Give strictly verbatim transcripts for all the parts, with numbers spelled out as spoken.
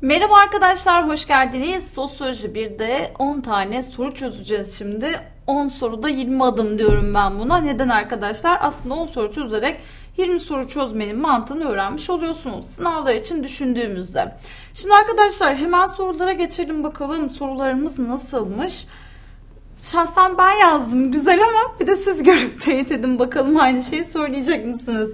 Merhaba arkadaşlar, hoş geldiniz. Sosyoloji birde on tane soru çözeceğiz şimdi. on soruda yirmi adım diyorum ben buna. Neden arkadaşlar? Aslında on soru çözerek yirmi soru çözmenin mantığını öğrenmiş oluyorsunuz sınavlar için düşündüğümüzde. Şimdi arkadaşlar hemen sorulara geçelim bakalım. Sorularımız nasılmış? Şahsen ben yazdım güzel, ama bir de siz görüp teyit edin bakalım aynı şeyi söyleyecek misiniz?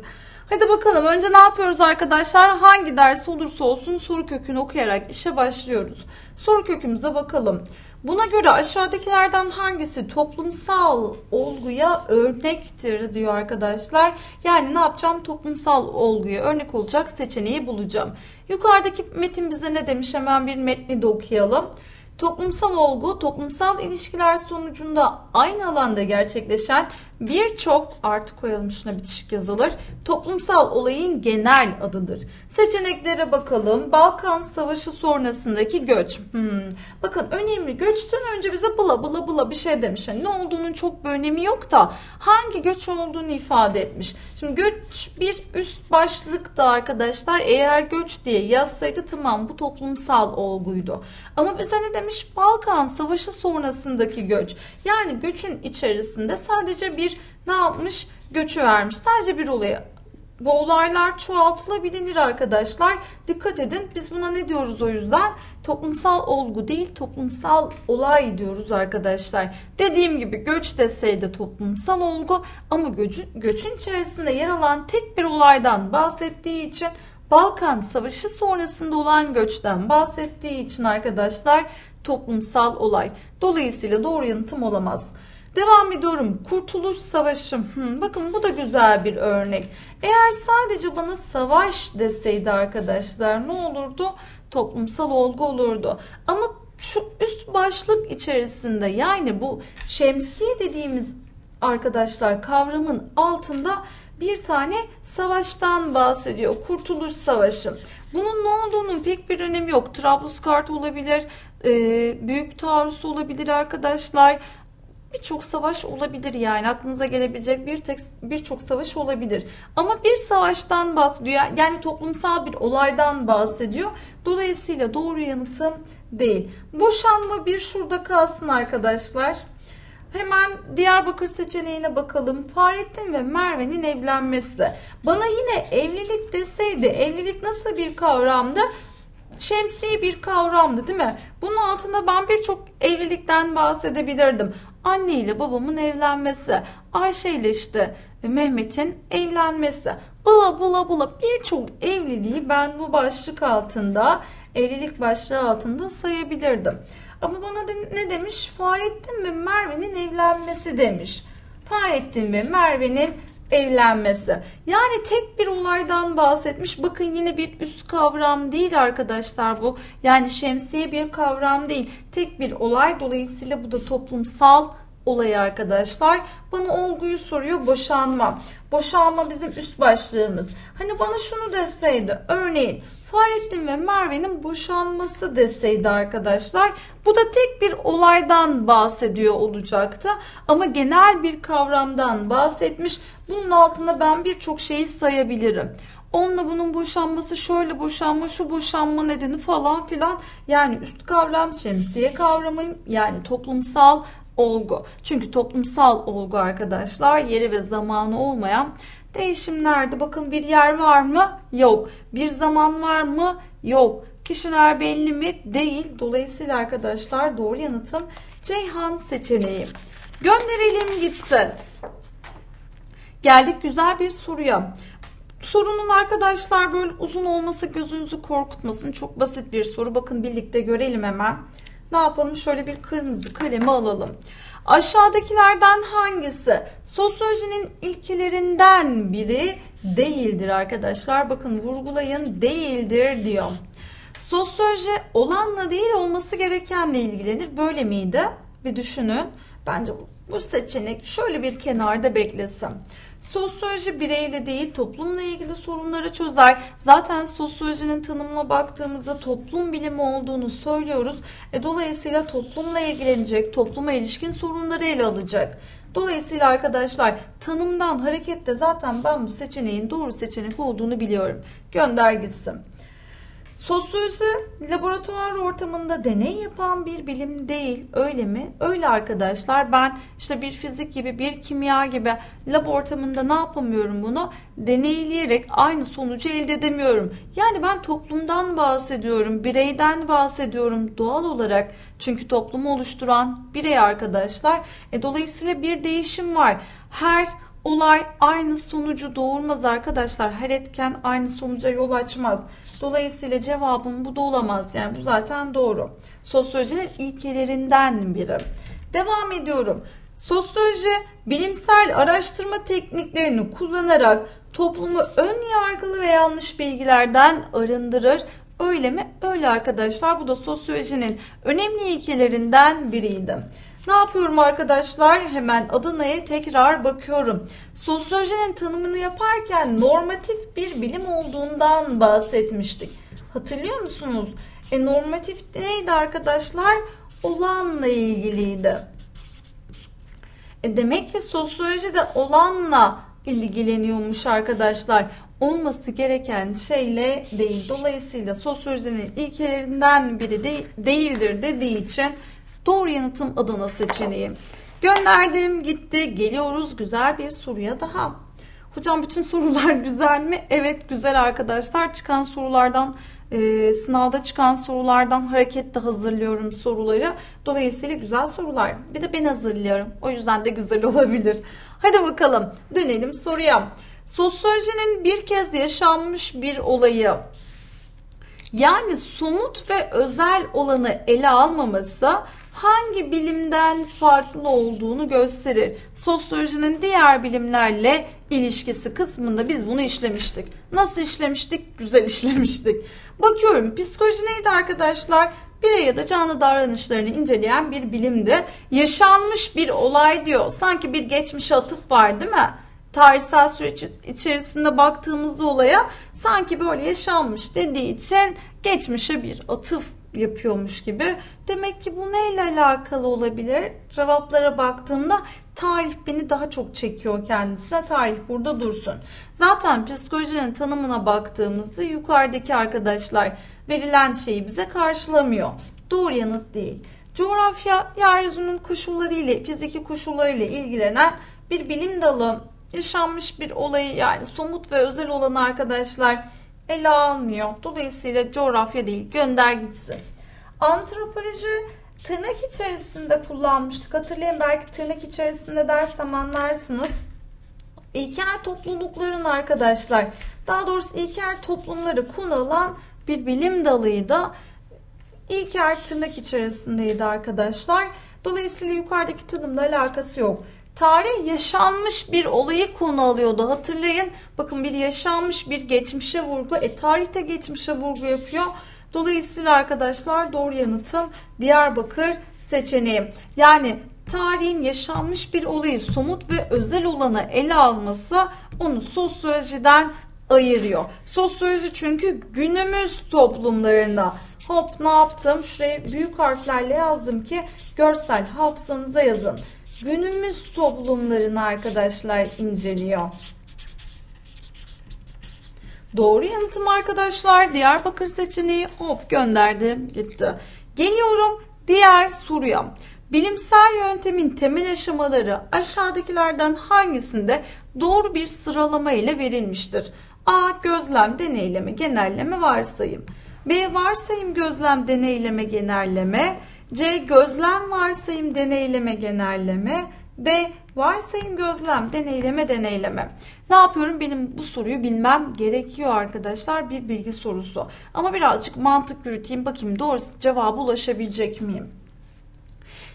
Hadi bakalım, önce ne yapıyoruz arkadaşlar? Hangi ders olursa olsun soru kökünü okuyarak işe başlıyoruz. Soru kökümüze bakalım. Buna göre aşağıdakilerden hangisi toplumsal olguya örnektir diyor arkadaşlar. Yani ne yapacağım? Toplumsal olguya örnek olacak seçeneği bulacağım. Yukarıdaki metin bize ne demiş? Hemen bir metni de okuyalım. Toplumsal olgu, toplumsal ilişkiler sonucunda aynı alanda gerçekleşen birçok, artı koyalım şuna bitişik yazılır, toplumsal olayın genel adıdır. Seçeneklere bakalım. Balkan Savaşı sonrasındaki göç. Hmm. Bakın, önemli göçten önce bize bula bula bula bir şey demiş. Yani ne olduğunun çok bir önemi yok da hangi göç olduğunu ifade etmiş. Şimdi göç bir üst başlıkta arkadaşlar. Eğer göç diye yazsaydı tamam, bu toplumsal olguydu. Ama bize ne demiş? Balkan Savaşı sonrasındaki göç. Yani göçün içerisinde sadece bir ne yapmış? Göçü vermiş. Sadece bir olaya. Bu olaylar çoğaltılabilir arkadaşlar. Dikkat edin. Biz buna ne diyoruz o yüzden? Toplumsal olgu değil, toplumsal olay diyoruz arkadaşlar. Dediğim gibi göç deseydi toplumsal olgu, ama göçün, göçün içerisinde yer alan tek bir olaydan bahsettiği için, Balkan Savaşı sonrasında olan göçten bahsettiği için arkadaşlar toplumsal olay. Dolayısıyla doğru yanıtım olamaz. Devam ediyorum. Kurtuluş Savaşı. Hmm, bakın bu da güzel bir örnek. Eğer sadece bana savaş deseydi arkadaşlar ne olurdu? Toplumsal olgu olurdu. Ama şu üst başlık içerisinde, yani bu şemsiye dediğimiz arkadaşlar kavramın altında bir tane savaştan bahsediyor. Kurtuluş Savaşı. Bunun ne olduğunun pek bir önemi yok. Trabluskart olabilir, Büyük Taarruz olabilir arkadaşlar. Birçok savaş olabilir, yani aklınıza gelebilecek bir tek birçok savaş olabilir. Ama bir savaştan bahsediyor, yani toplumsal bir olaydan bahsediyor. Dolayısıyla doğru yanıtım değil. Boşanma bir şurada kalsın arkadaşlar. Hemen Diyarbakır seçeneğine bakalım. Fahrettin ve Merve'nin evlenmesi. Bana yine evlilik deseydi, evlilik nasıl bir kavramdı? Şemsi bir kavramdı değil mi? Bunun altında ben birçok evlilikten bahsedebilirdim. Anne ile babamın evlenmesi, Ayşe ile işte Mehmet'in evlenmesi. Bula bula bula birçok evliliği ben bu başlık altında, evlilik başlığı altında sayabilirdim. Ama bana ne demiş? Fahrettin ve Merve'nin evlenmesi demiş. Fahrettin ve Merve'nin evlenmesi. Yani tek bir olaydan bahsetmiş. Bakın yine bir üst kavram değil arkadaşlar bu. Yani şemsiye bir kavram değil. Tek bir olay, dolayısıyla bu da toplumsal olay arkadaşlar. Bana olguyu soruyor, boşanma. Boşanma bizim üst başlığımız. Hani bana şunu deseydi, örneğin Fahrettin ve Merve'nin boşanması deseydi arkadaşlar, bu da tek bir olaydan bahsediyor olacaktı. Ama genel bir kavramdan bahsetmiş. Bunun altında ben birçok şeyi sayabilirim. Onunla bunun boşanması, şöyle boşanma, şu boşanma nedeni falan filan. Yani üst kavram şemsiye kavramı, yani toplumsal olgu. Çünkü toplumsal olgu arkadaşlar yeri ve zamanı olmayan değişimlerde. Bakın bir yer var mı? Yok. Bir zaman var mı? Yok. Kişiler belli mi? Değil. Dolayısıyla arkadaşlar doğru yanıtım Ceyhan seçeneği. Gönderelim gitsin. Geldik güzel bir soruya. Sorunun arkadaşlar böyle uzun olması gözünüzü korkutmasın. Çok basit bir soru. Bakın birlikte görelim hemen. Ne yapalım? Şöyle bir kırmızı kalemi alalım. Aşağıdakilerden hangisi sosyolojinin ilkelerinden biri değildir arkadaşlar? Bakın vurgulayın, değildir diyor. Sosyoloji olanla değil olması gerekenle ilgilenir. Böyle miydi? Bir düşünün. Bence bu seçenek şöyle bir kenarda beklesin. Sosyoloji bireyle değil toplumla ilgili sorunları çözer. Zaten sosyolojinin tanımına baktığımızda toplum bilimi olduğunu söylüyoruz. E, dolayısıyla toplumla ilgilenecek, topluma ilişkin sorunları ele alacak. Dolayısıyla arkadaşlar tanımdan hareketle zaten ben bu seçeneğin doğru seçenek olduğunu biliyorum. Gönder gitsin. Sosyoloji laboratuvar ortamında deney yapan bir bilim değil, öyle mi? Öyle arkadaşlar, ben işte bir fizik gibi, bir kimya gibi lab ortamında ne yapamıyorum bunu? Deneyleyerek aynı sonucu elde edemiyorum. Yani ben toplumdan bahsediyorum, bireyden bahsediyorum doğal olarak. Çünkü toplumu oluşturan birey arkadaşlar. E, dolayısıyla bir değişim var. Her olay aynı sonucu doğurmaz arkadaşlar. Her etken aynı sonuca yol açmaz. Dolayısıyla cevabım bu da olamaz. Yani bu zaten doğru. Sosyolojinin ilkelerinden biri. Devam ediyorum. Sosyoloji bilimsel araştırma tekniklerini kullanarak toplumu ön yargılı ve yanlış bilgilerden arındırır. Öyle mi? Öyle arkadaşlar. Bu da sosyolojinin önemli ilkelerinden biriydi. Ne yapıyorum arkadaşlar? Hemen Adana'ya tekrar bakıyorum. Sosyolojinin tanımını yaparken normatif bir bilim olduğundan bahsetmiştik. Hatırlıyor musunuz? E, normatif neydi arkadaşlar? Olanla ilgiliydi. E, demek ki sosyoloji de olanla ilgileniyormuş arkadaşlar. Olması gereken şeyle değil. Dolayısıyla sosyolojinin ilkelerinden biri de değildir dediği için doğru yanıtım Adana seçeneği. Gönderdim, gitti. Geliyoruz güzel bir soruya daha. Hocam bütün sorular güzel mi? Evet güzel arkadaşlar. Çıkan sorulardan, e, sınavda çıkan sorulardan hareketle hazırlıyorum soruları. Dolayısıyla güzel sorular. Bir de ben hazırlıyorum. O yüzden de güzel olabilir. Hadi bakalım dönelim soruya. Sosyolojinin bir kez yaşanmış bir olayı, yani somut ve özel olanı ele almaması hangi bilimden farklı olduğunu gösterir. Sosyolojinin diğer bilimlerle ilişkisi kısmında biz bunu işlemiştik. Nasıl işlemiştik? Güzel işlemiştik. Bakıyorum, psikoloji neydi arkadaşlar? Birey ya da canlı davranışlarını inceleyen bir bilimdi. Yaşanmış bir olay diyor. Sanki bir geçmişe atıf var değil mi? Tarihsel süreç içerisinde baktığımızda olaya sanki böyle yaşanmış dediği için geçmişe bir atıf yapıyormuş gibi. Demek ki bu neyle alakalı olabilir? Cevaplara baktığımda tarih beni daha çok çekiyor kendisine. Tarih burada dursun. Zaten psikolojinin tanımına baktığımızda yukarıdaki arkadaşlar verilen şeyi bize karşılamıyor. Doğru yanıt değil. Coğrafya, yeryüzünün koşulları ile, fiziki koşulları ile ilgilenen bir bilim dalı. Yaşanmış bir olayı, yani somut ve özel olan arkadaşlar ele almıyor. Dolayısıyla coğrafya değil, gönder gitsin. Antropoloji tırnak içerisinde kullanmıştık. Hatırlayın, belki tırnak içerisinde dersem anlarsınız. İlkel toplulukların arkadaşlar, daha doğrusu ilkel toplumları konu alan bir bilim dalıydı. İlkel tırnak içerisindeydi arkadaşlar. Dolayısıyla yukarıdaki tanımla alakası yok. Tarih yaşanmış bir olayı konu alıyordu. Hatırlayın, bakın bir yaşanmış, bir geçmişe vurgu. E tarihte geçmişe vurgu yapıyor. Dolayısıyla arkadaşlar doğru yanıtım Diyarbakır seçeneği. Yani tarihin yaşanmış bir olayı, somut ve özel olana ele alması onu sosyolojiden ayırıyor. Sosyoloji çünkü günümüz toplumlarında. Hop ne yaptım? Şuraya büyük harflerle yazdım ki görsel hafızanıza yazın. Günümüz toplumlarını arkadaşlar inceliyor. Doğru yanıtım arkadaşlar Diyarbakır seçeneği. Hop gönderdim gitti. Geliyorum diğer soruya. Bilimsel yöntemin temel aşamaları aşağıdakilerden hangisinde doğru bir sıralama ile verilmiştir? A. Gözlem, deneyleme, genelleme, varsayım. B. Varsayım, gözlem, deneyleme, genelleme. C. Gözlem, varsayım, deneyleme, genelleme. D. Varsayım, gözlem, deneyleme, deneyleme. Ne yapıyorum? Benim bu soruyu bilmem gerekiyor arkadaşlar. Bir bilgi sorusu. Ama birazcık mantık yürüteyim. Bakayım doğru cevaba ulaşabilecek miyim?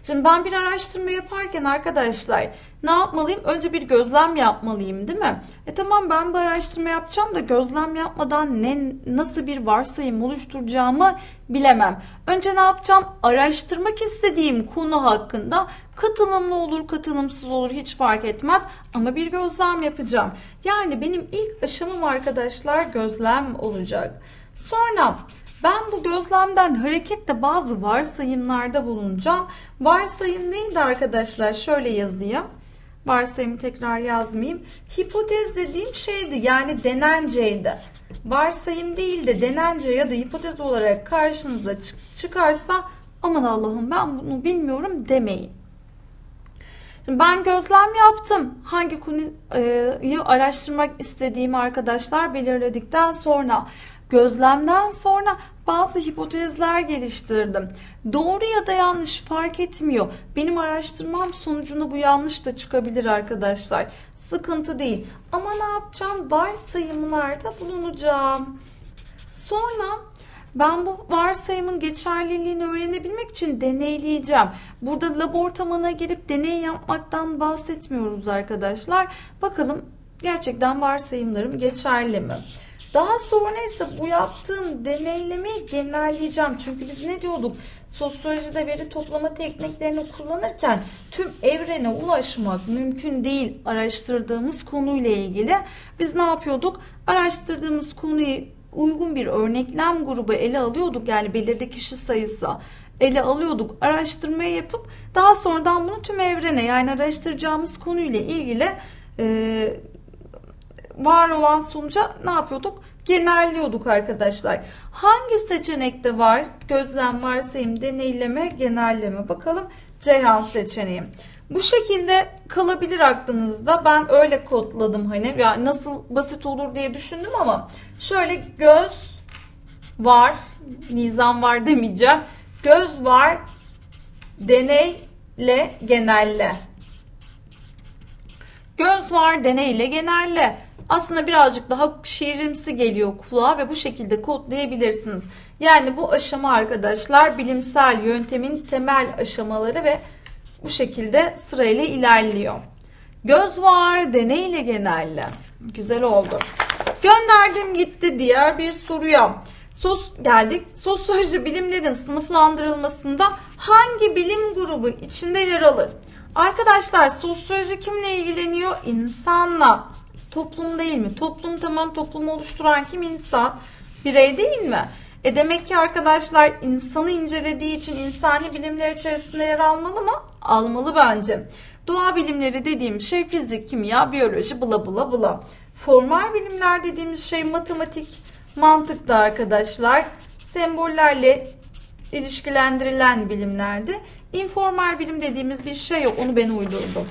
Şimdi ben bir araştırma yaparken arkadaşlar ne yapmalıyım? Önce bir gözlem yapmalıyım değil mi? E tamam, ben bu araştırma yapacağım da gözlem yapmadan ne, nasıl bir varsayım oluşturacağımı bilemem. Önce ne yapacağım? Araştırmak istediğim konu hakkında katılımlı olur, katılımsız olur hiç fark etmez. Ama bir gözlem yapacağım. Yani benim ilk aşamam arkadaşlar gözlem olacak. Sonra ben bu gözlemden hareketle bazı varsayımlarda bulunacağım. Varsayım neydi arkadaşlar? Şöyle yazayım. Varsayımı tekrar yazmayayım. Hipotez dediğim şeydi, yani denenceydi. Varsayım değil de denence ya da hipotez olarak karşınıza çıkarsa aman Allah'ım ben bunu bilmiyorum demeyin. Şimdi ben gözlem yaptım. Hangi konuyu araştırmak istediğimi arkadaşlar belirledikten sonra, gözlemden sonra bazı hipotezler geliştirdim. Doğru ya da yanlış fark etmiyor. Benim araştırmam sonucunda bu yanlış da çıkabilir arkadaşlar. Sıkıntı değil. Ama ne yapacağım? Varsayımlarda bulunacağım. Sonra ben bu varsayımın geçerliliğini öğrenebilmek için deneyleyeceğim. Burada lab ortamına girip deney yapmaktan bahsetmiyoruz arkadaşlar. Bakalım gerçekten varsayımlarım geçerli mi? Daha sonra ise bu yaptığım deneylemeyi genelleyeceğim. Çünkü biz ne diyorduk? Sosyolojide veri toplama tekniklerini kullanırken tüm evrene ulaşmak mümkün değil araştırdığımız konuyla ilgili. Biz ne yapıyorduk? Araştırdığımız konuyu uygun bir örneklem grubu ele alıyorduk. Yani belirli kişi sayısı ele alıyorduk. Araştırmayı yapıp daha sonradan bunu tüm evrene, yani araştıracağımız konuyla ilgili e, var olan sonuca ne yapıyorduk? Genelliyorduk arkadaşlar. Hangi seçenekte var? Gözlem, varsayım, deneyleme, genelleme. Bakalım Ceyhan seçeneği. Bu şekilde kalabilir aklınızda. Ben öyle kodladım hani. Yani nasıl basit olur diye düşündüm ama şöyle göz var, nizam var demeyeceğim. Göz var, deneyle, genelle. Göz var, deneyle, genelle. Aslında birazcık daha şiirimsi geliyor kulağa ve bu şekilde kodlayabilirsiniz. Yani bu aşama arkadaşlar bilimsel yöntemin temel aşamaları ve bu şekilde sırayla ilerliyor. Göz var, deneyle, genelle. Güzel oldu. Gönderdim gitti diğer bir soruya. Sos geldik. Sosyoloji bilimlerin sınıflandırılmasında hangi bilim grubu içinde yer alır? Arkadaşlar sosyoloji kimle ilgileniyor? İnsanla. Toplum değil mi? Toplum, tamam, toplumu oluşturan kim? İnsan. Birey değil mi? E demek ki arkadaşlar insanı incelediği için insani bilimler içerisinde yer almalı mı? Almalı bence. Doğa bilimleri dediğim şey fizik, kimya, biyoloji, bula bula bula. Formal bilimler dediğimiz şey matematik, mantıklı arkadaşlar. Sembollerle ilişkilendirilen bilimlerde. İnformal bilim dediğimiz bir şey yok. Onu ben uydurdum.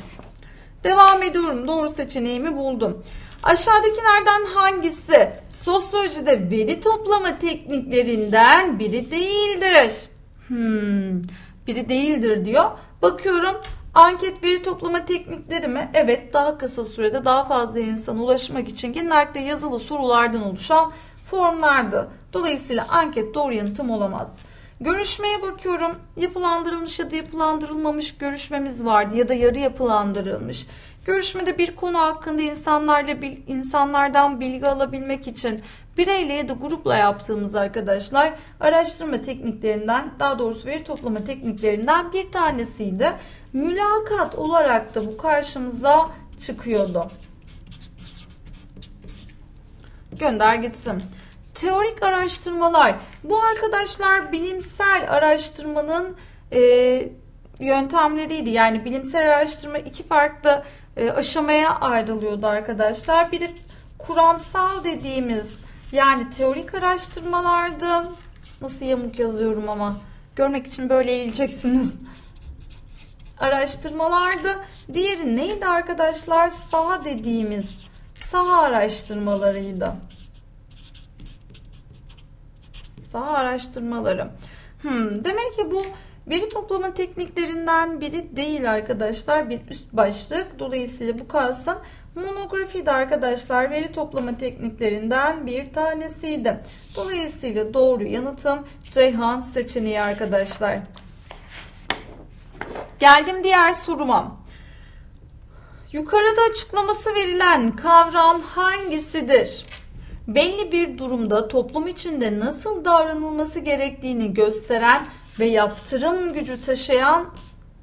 Devam ediyorum. Doğru seçeneğimi buldum. Aşağıdakilerden hangisi sosyolojide veri toplama tekniklerinden biri değildir? Hmm, biri değildir diyor. Bakıyorum anket veri toplama teknikleri mi? Evet, daha kısa sürede daha fazla insana ulaşmak için genellikle yazılı sorulardan oluşan formlardı. Dolayısıyla anket doğru yanıtım olamaz. Görüşmeye bakıyorum. Yapılandırılmış ya da yapılandırılmamış görüşmemiz vardı ya da yarı yapılandırılmış. Görüşmede bir konu hakkında insanlarla insanlardan bilgi alabilmek için bireyle ya da grupla yaptığımız arkadaşlar araştırma tekniklerinden, daha doğrusu veri toplama tekniklerinden bir tanesiydi. Mülakat olarak da bu karşımıza çıkıyordu. Gönder gitsin. Teorik araştırmalar. Bu arkadaşlar bilimsel araştırmanın e, yöntemleriydi. Yani bilimsel araştırma iki farklı e, aşamaya ayrılıyordu arkadaşlar. Biri kuramsal dediğimiz, yani teorik araştırmalardı. Nasıl yamuk yazıyorum ama görmek için böyle eğileceksiniz. Araştırmalardı. Diğeri neydi arkadaşlar? Saha dediğimiz saha araştırmalarıydı. Saha araştırmaları. Hmm, demek ki bu veri toplama tekniklerinden biri değil arkadaşlar. Bir üst başlık. Dolayısıyla bu kalsın. Monografi de arkadaşlar veri toplama tekniklerinden bir tanesiydi. Dolayısıyla doğru yanıtım Ceyhan seçeneği arkadaşlar. Geldim diğer soruma. Yukarıda açıklaması verilen kavram hangisidir? Belli bir durumda toplum içinde nasıl davranılması gerektiğini gösteren ve yaptırım gücü taşıyan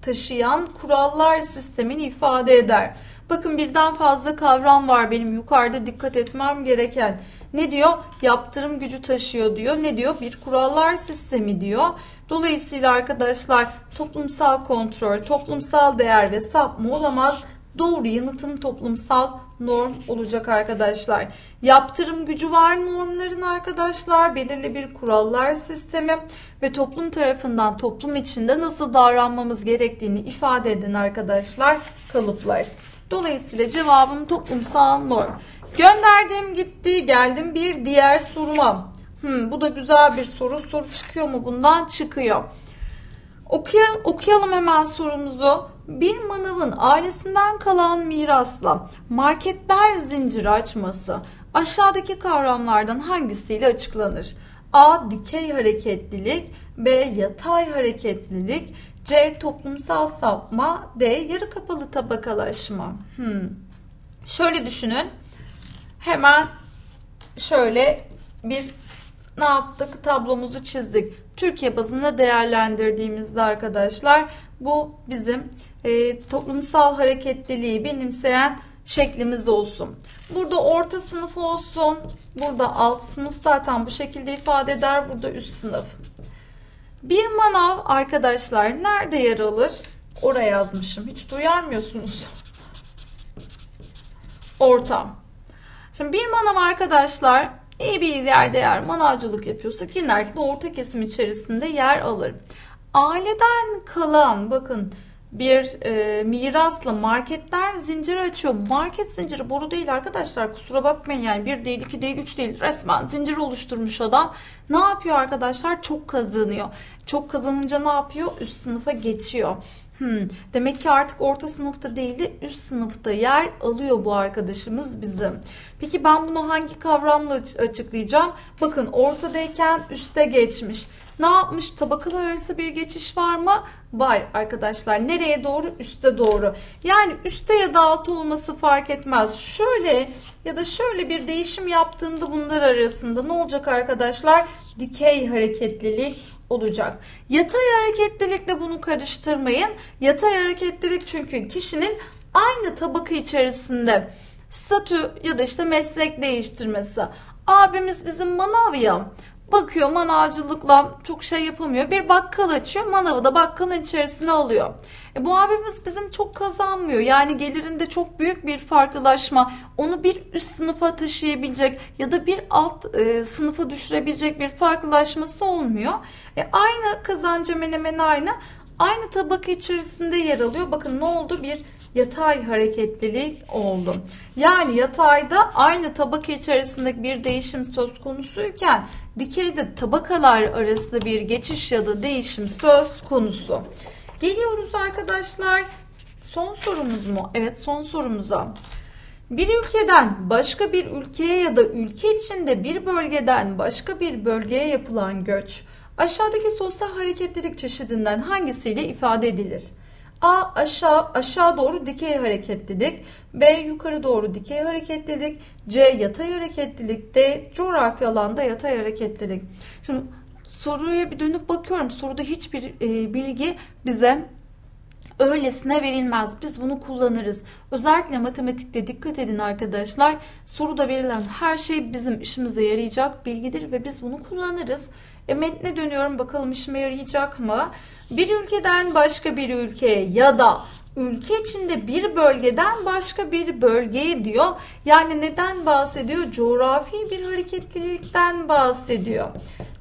taşıyan kurallar sistemini ifade eder. Bakın birden fazla kavram var benim yukarıda dikkat etmem gereken. Ne diyor? Yaptırım gücü taşıyor diyor. Ne diyor? Bir kurallar sistemi diyor. Dolayısıyla arkadaşlar toplumsal kontrol, toplumsal değer ve sapma olamaz. doğru yanıtım toplumsal norm olacak arkadaşlar. Yaptırım gücü var normların arkadaşlar. Belirli bir kurallar sistemi ve toplum tarafından toplum içinde nasıl davranmamız gerektiğini ifade eden arkadaşlar kalıplar. Dolayısıyla cevabım toplumsal norm. Gönderdim gitti, geldim bir diğer soruma. Hmm, bu da güzel bir soru. Soru çıkıyor mu bundan? Çıkıyor. Okuyalım, okuyalım hemen sorumuzu. Bir manavın ailesinden kalan mirasla marketler zinciri açması aşağıdaki kavramlardan hangisiyle açıklanır? A. Dikey hareketlilik, B. Yatay hareketlilik, C. Toplumsal sapma, D. Yarı kapalı tabakalaşma. Hmm. Şöyle düşünün. Hemen şöyle bir ne yaptık? Tablomuzu çizdik. Türkiye bazında değerlendirdiğimizde arkadaşlar bu bizim e, toplumsal hareketliliği benimseyen şeklimiz olsun. Burada orta sınıf olsun. Burada alt sınıf zaten bu şekilde ifade eder. Burada üst sınıf. Bir manav arkadaşlar nerede yer alır? Oraya yazmışım. Hiç duyar mıyorsunuz? Ortam. Şimdi bir manav arkadaşlar iyi bir ileride eğer manavcılık yapıyorsa genellikle orta kesim içerisinde yer alır. Aileden kalan bakın bir e, mirasla marketler zinciri açıyor. Market zinciri boru değil arkadaşlar, kusura bakmayın yani bir değil iki değil üç değil resmen zincir oluşturmuş adam. Ne yapıyor arkadaşlar? Çok kazanıyor. Çok kazanınca ne yapıyor? Üst sınıfa geçiyor. Hmm, demek ki artık orta sınıfta değil de üst sınıfta yer alıyor bu arkadaşımız bizim. Peki ben bunu hangi kavramla açıklayacağım? Bakın ortadayken üste geçmiş. Ne yapmış? Tabakalar arası bir geçiş var mı? Var arkadaşlar. Nereye doğru? Üste doğru. Yani üste ya da altı olması fark etmez. Şöyle ya da şöyle bir değişim yaptığında bunlar arasında ne olacak arkadaşlar? Dikey hareketlilik olacak. Yatay hareketlilikle bunu karıştırmayın. Yatay hareketlilik çünkü kişinin aynı tabaka içerisinde statü ya da işte meslek değiştirmesi. Abimiz bizim manav ya. Bakıyor manavcılıkla çok şey yapamıyor. Bir bakkal açıyor. Manavı da bakkalın içerisine alıyor. E bu abimiz bizim çok kazanmıyor. Yani gelirinde çok büyük bir farklılaşma. Onu bir üst sınıfa taşıyabilecek ya da bir alt e, sınıfa düşürebilecek bir farklılaşması olmuyor. E aynı kazancı hemen hemen aynı. Aynı tabaka içerisinde yer alıyor. Bakın ne oldu? Bir yatay hareketlilik oldu. Yani yatayda aynı tabaka içerisindeki bir değişim söz konusuyken dikeyde tabakalar arasında bir geçiş ya da değişim söz konusu. Geliyoruz arkadaşlar. Son sorumuz mu? Evet, son sorumuza. Bir ülkeden başka bir ülkeye ya da ülke içinde bir bölgeden başka bir bölgeye yapılan göç aşağıdaki sosyal hareketlilik çeşidinden hangisiyle ifade edilir? A. Aşağı, aşağı doğru dikey hareketlilik, B. Yukarı doğru dikey hareketlilik, C. Yatay hareketlilik, D. Coğrafya alanda yatay hareketlilik. Şimdi soruya bir dönüp bakıyorum. Soruda hiçbir e, bilgi bize öylesine verilmez. Biz bunu kullanırız. Özellikle matematikte dikkat edin arkadaşlar. Soruda verilen her şey bizim işimize yarayacak bilgidir ve biz bunu kullanırız. E, metne dönüyorum, bakalım işime yarayacak mı? Bir ülkeden başka bir ülkeye ya da ülke içinde bir bölgeden başka bir bölgeye diyor. Yani neden bahsediyor? Coğrafi bir hareketlilikten bahsediyor.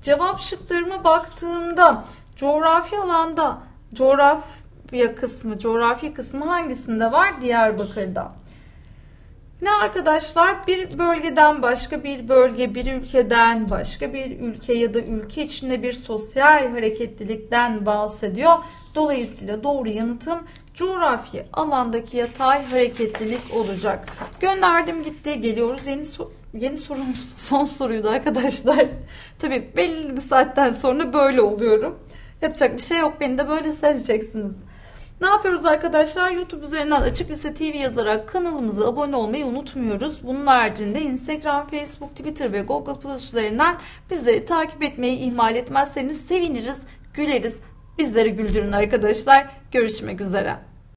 Cevap şıklarıma baktığımda coğrafi alanda coğrafya kısmı, coğrafi kısmı hangisinde var? Diyarbakır'da. Ne arkadaşlar? Bir bölgeden başka bir bölge, bir ülkeden başka bir ülke ya da ülke içinde bir sosyal hareketlilikten bahsediyor. Dolayısıyla doğru yanıtım coğrafya alandaki yatay hareketlilik olacak. Gönderdim gitti, geliyoruz yeni so yeni sorumuz, son soruydu arkadaşlar. Tabii belli bir saatten sonra böyle oluyorum. Yapacak bir şey yok, beni de böyle seveceksiniz. Ne yapıyoruz arkadaşlar? YouTube üzerinden Açık Lise T V yazarak kanalımıza abone olmayı unutmuyoruz. Bunun haricinde Instagram, Facebook, Twitter ve Google Plus üzerinden bizleri takip etmeyi ihmal etmezseniz seviniriz, güleriz. Bizleri güldürün arkadaşlar. Görüşmek üzere.